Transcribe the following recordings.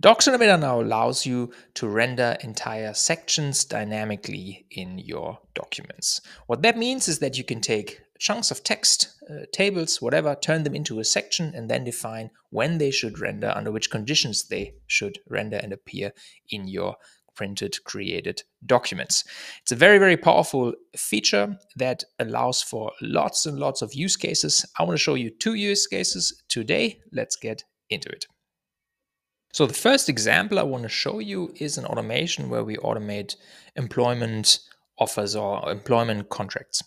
DocsAutomator now allows you to render entire sections dynamically in your documents. What that means is that you can take chunks of text, tables, whatever, turn them into a section and then define when they should render, under which conditions they should render and appear in your printed, created documents. It's a very, very powerful feature that allows for lots and lots of use cases. I want to show you 2 use cases today. Let's get into it. So the first example I want to show you is an automation where we automate employment offers or employment contracts.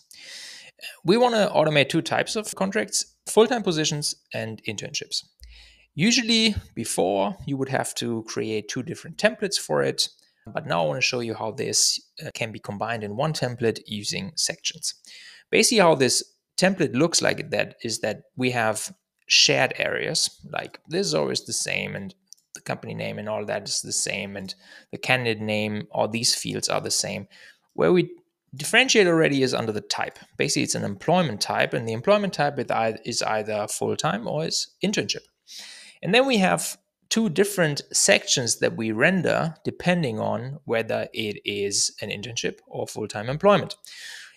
We want to automate 2 types of contracts, full-time positions and internships. Usually before you would have to create 2 different templates for it, but now I want to show you how this can be combined in 1 template using sections. Basically how this template looks like that is that we have shared areas, like this is always the same and the company name and all that is the same and the candidate name, all these fields are the same. Where we differentiate already is under the type. Basically it's an employment type and the employment type is either full-time or is internship. And then we have 2 different sections that we render depending on whether it is an internship or full-time employment.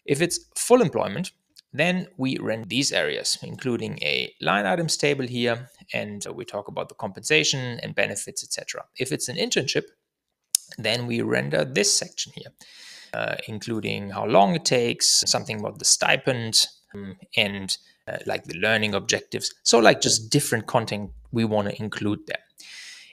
If it's full employment, then we render these areas, including a line items table here, and we talk about the compensation and benefits, etc. If it's an internship, then we render this section here, including how long it takes, something about the stipend, and like the learning objectives. So like just different content we want to include there.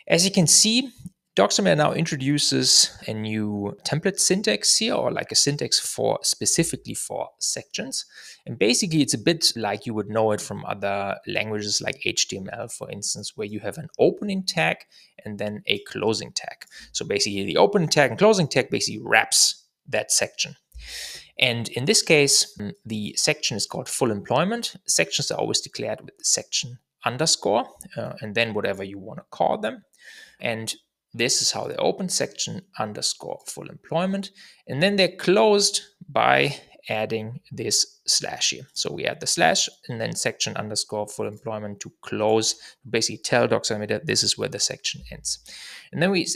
As you can see, DocsAutomator now introduces a new template syntax here, or like a syntax for specifically for sections. And basically it's a bit like you would know it from other languages like HTML, for instance, where you have an opening tag and then a closing tag. So basically the opening tag and closing tag basically wraps that section. And in this case, the section is called full employment. Sections are always declared with the section underscore, and then whatever you want to call them. And this is how they open, section underscore full employment. And then they're closed by adding this slash here. So we add the slash and then section underscore full employment to close, basically tell DocsAutomator this is where the section ends. And then we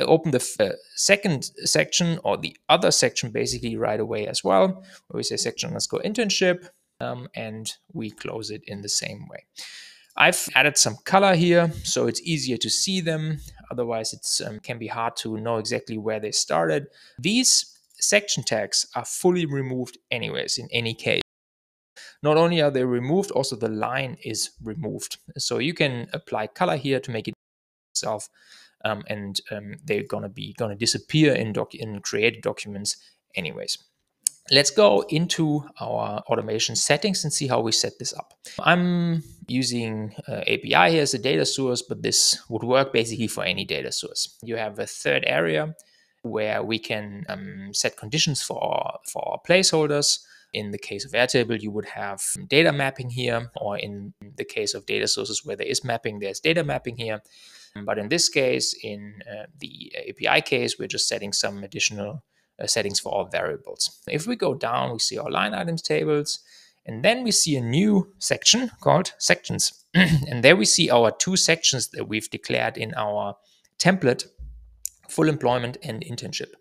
open the second section or the other section basically right away as well, where we say section underscore internship, and we close it in the same way. I've added some color here so it's easier to see them. Otherwise it can be hard to know exactly where they started. These section tags are fully removed anyways in any case. Not only are they removed, also the line is removed. So you can apply color here to make it yourself, and they're gonna disappear in created documents anyways. Let's go into our automation settings and see how we set this up. I'm using API here as a data source, but this would work basically for any data source. You have a third area where we can set conditions for our placeholders. In the case of Airtable, you would have data mapping here, or in the case of data sources where there is mapping, there's data mapping here. But in this case, in the API case, we're just setting some additional settings for our variables. If we go down, we see our line items tables, and then we see a new section called Sections. And there we see our 2 sections that we've declared in our template, full employment and internship.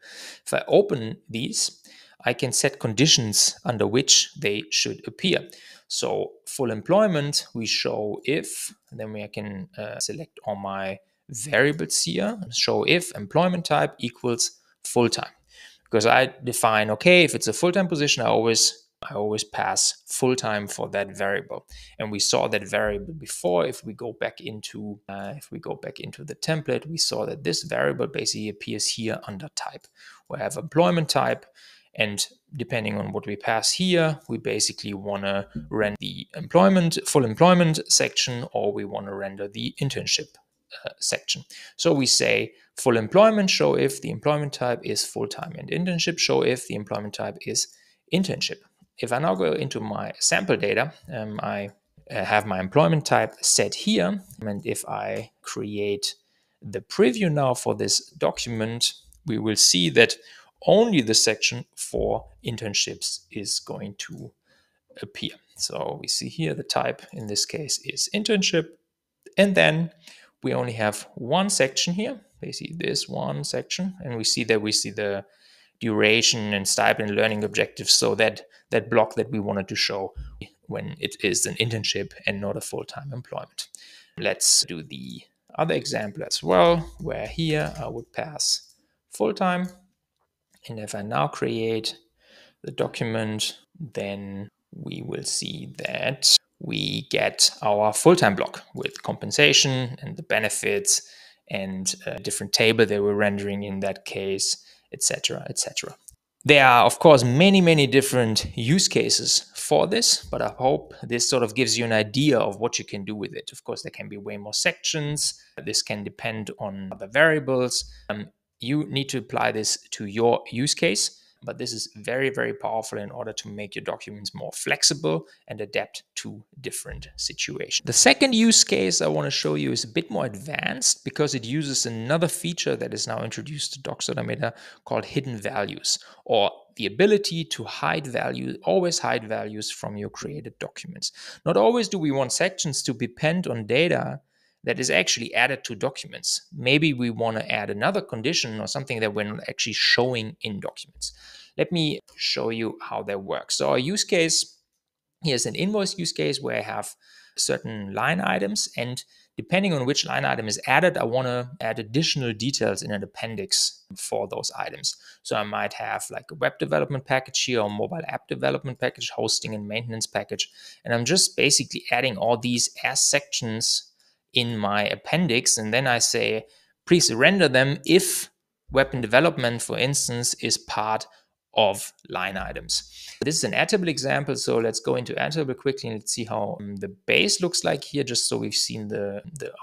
If I open these, I can set conditions under which they should appear. So full employment, we show if, and then we can select all my variables here, show if employment type equals full-time. Because I define, okay, if it's a full-time position, I always pass full-time for that variable. And we saw that variable before. If we go back into the template, we saw that this variable basically appears here under type. We have employment type, and depending on what we pass here, we basically want to render the employment, full employment section, or we want to render the internship section. So we say full employment, show if the employment type is full-time, and internship, show if the employment type is internship. If I now go into my sample data, I have my employment type set here. And if I create the preview now for this document, we will see that only the section for internships is going to appear. So we see here the type in this case is internship. And then we only have one section here. They see this one section, and we see that we see the duration and stipend learning objectives. So that block that we wanted to show when it is an internship and not a full-time employment. Let's do the other example as well, where here I would pass full-time. And if I now create the document, then we will see that we get our full-time block with compensation and the benefits and a different table that we're rendering in that case, etc., etc. There are, of course, many, many different use cases for this, but I hope this sort of gives you an idea of what you can do with it. Of course, there can be way more sections. This can depend on other variables. You need to apply this to your use case, but this is very, very powerful in order to make your documents more flexible and adapt to different situations. The second use case I want to show you is a bit more advanced because it uses another feature that is now introduced to DocsAutomator called hidden values, or the ability to hide value, always hide values from your created documents. Not always do we want sections to depend on data that is actually added to documents. Maybe we want to add another condition or something that we're not actually showing in documents. Let me show you how that works. So our use case, here's an invoice use case where I have certain line items, and depending on which line item is added, I want to add additional details in an appendix for those items. So I might have like a web development package here, or mobile app development package, hosting and maintenance package. And I'm just basically adding all these as sections in my appendix, and then I say, please render them if web development, for instance, is part of line items. This is an Airtable example, so let's go into Airtable quickly and let's see how the base looks like here, just so we've seen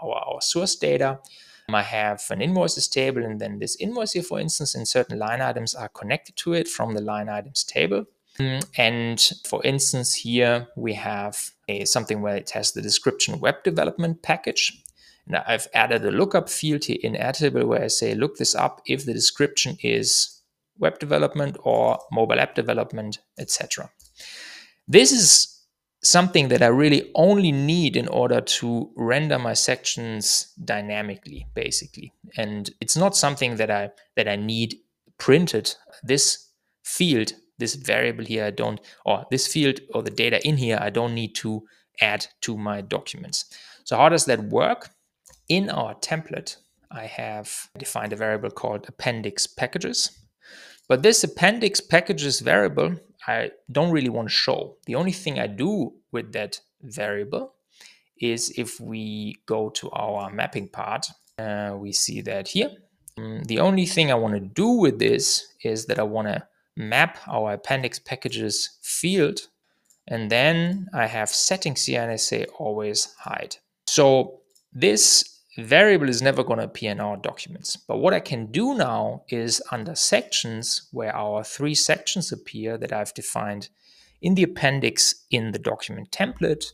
our source data. I have an invoices table, and then this invoice here, for instance, and certain line items are connected to it from the line items table. And for instance, here we have something where it has the description web development package. Now I've added a lookup field here in Airtable where I say, look this up if the description is web development or mobile app development, etc. This is something that I really only need in order to render my sections dynamically, basically. And it's not something that I need printed. This field, this variable here, I don't, or this field or the data in here, I don't need to add to my documents. So how does that work? In our template, I have defined a variable called appendix packages, but this appendix packages variable, I don't really want to show. The only thing I do with that variable is if we go to our mapping part, we see that here. The only thing I want to do with this is that I want to map our appendix packages field, and then I have settings here and I say always hide. So this variable is never going to appear in our documents. But what I can do now is under sections, where our three sections appear that I've defined in the appendix in the document template,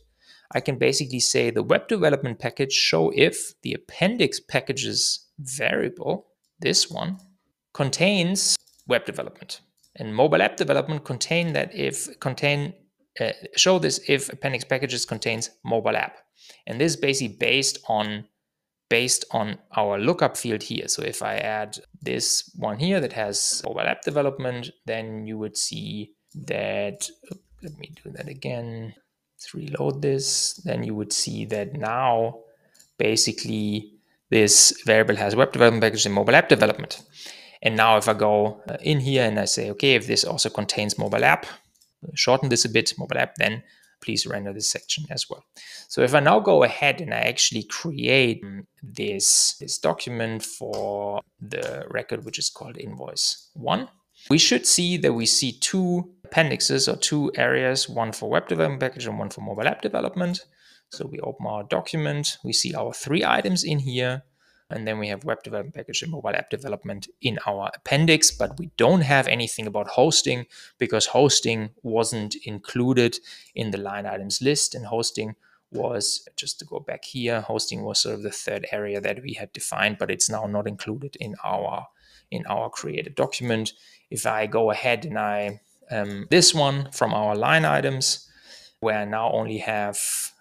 I can basically say the web development package show if the appendix packages variable, this one, contains web development. And mobile app development show this if appendix packages contains mobile app. And this is basically based on our lookup field here. So if I add this one here that has mobile app development, then you would see that, let me do that again, let's reload this. Then you would see that now basically this variable has web development package and mobile app development. And now if I go in here and I say, okay, if this also contains mobile app, shorten this a bit, mobile app, then please render this section as well. So if I now go ahead and I actually create this document for the record, which is called invoice 1, we should see that we see two appendixes or two areas, one for web development package and one for mobile app development. So we open our document, we see our three items in here. And then we have web development package and mobile app development in our appendix, but we don't have anything about hosting because hosting wasn't included in the line items list. And hosting was, just to go back here, hosting was sort of the third area that we had defined, but it's now not included in our created document. If I go ahead and I this one from our line items, where I now only have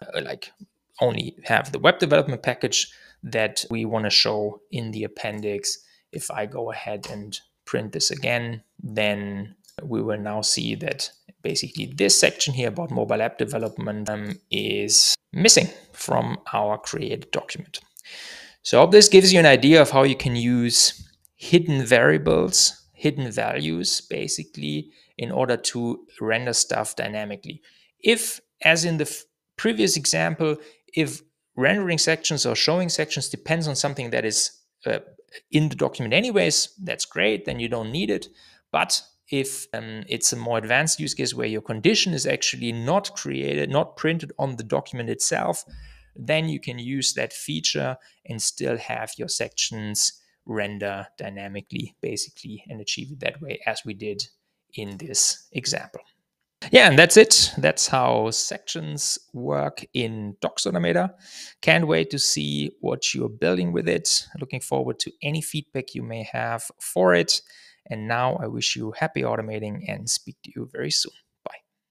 the web development package, that we want to show in the appendix. If I go ahead and print this again, then we will now see that basically this section here about mobile app development is missing from our created document. So I hope this gives you an idea of how you can use hidden variables, hidden values, basically, in order to render stuff dynamically. If, as in the previous example, if rendering sections or showing sections depends on something that is in the document anyways, that's great, then you don't need it. But if it's a more advanced use case where your condition is actually not created, not printed on the document itself, then you can use that feature and still have your sections render dynamically, basically, and achieve it that way, as we did in this example. Yeah, and that's it. That's how sections work in DocsAutomator. Can't wait to see what you're building with it. Looking forward to any feedback you may have for it. And now I wish you happy automating and speak to you very soon.